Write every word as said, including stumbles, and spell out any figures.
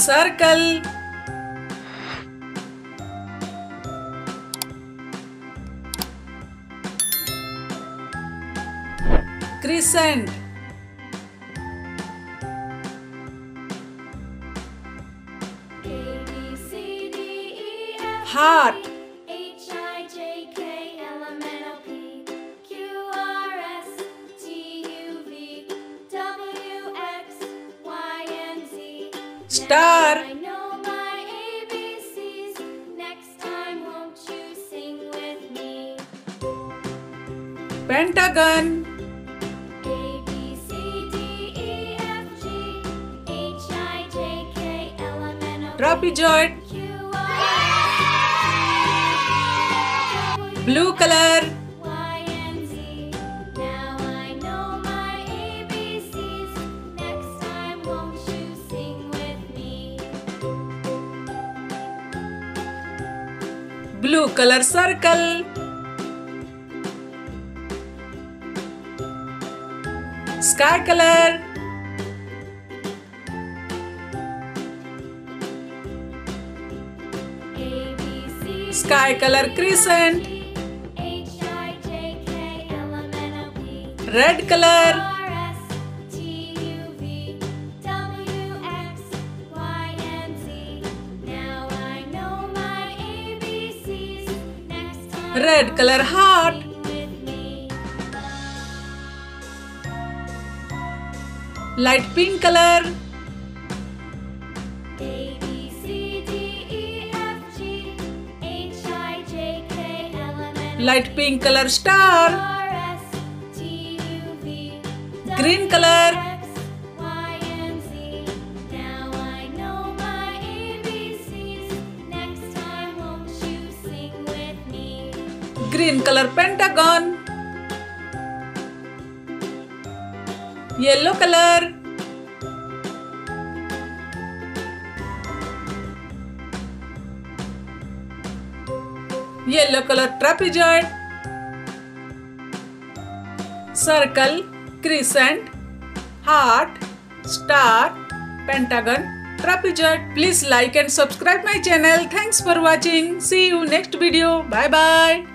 circle. Crescent. Heart. Star. I know my A B Cs. Next time, won't you sing with me? Pentagon. A, B, C, D, E, F, G, H, I, J, K, L, M, N, O, P, trapezoid. Q, R, S, T, U, V, W, X, Y, and Z. Blue color. Blue color circle. Sky color. Sky color crescent. Red color. Red color heart. Light pink color. Light pink color star. Green color. Green color pentagon. Yellow color. Yellow color trapezoid. Circle, crescent, heart, star, pentagon, trapezoid. Please like and subscribe my channel. Thanks for watching. See you next video. Bye bye.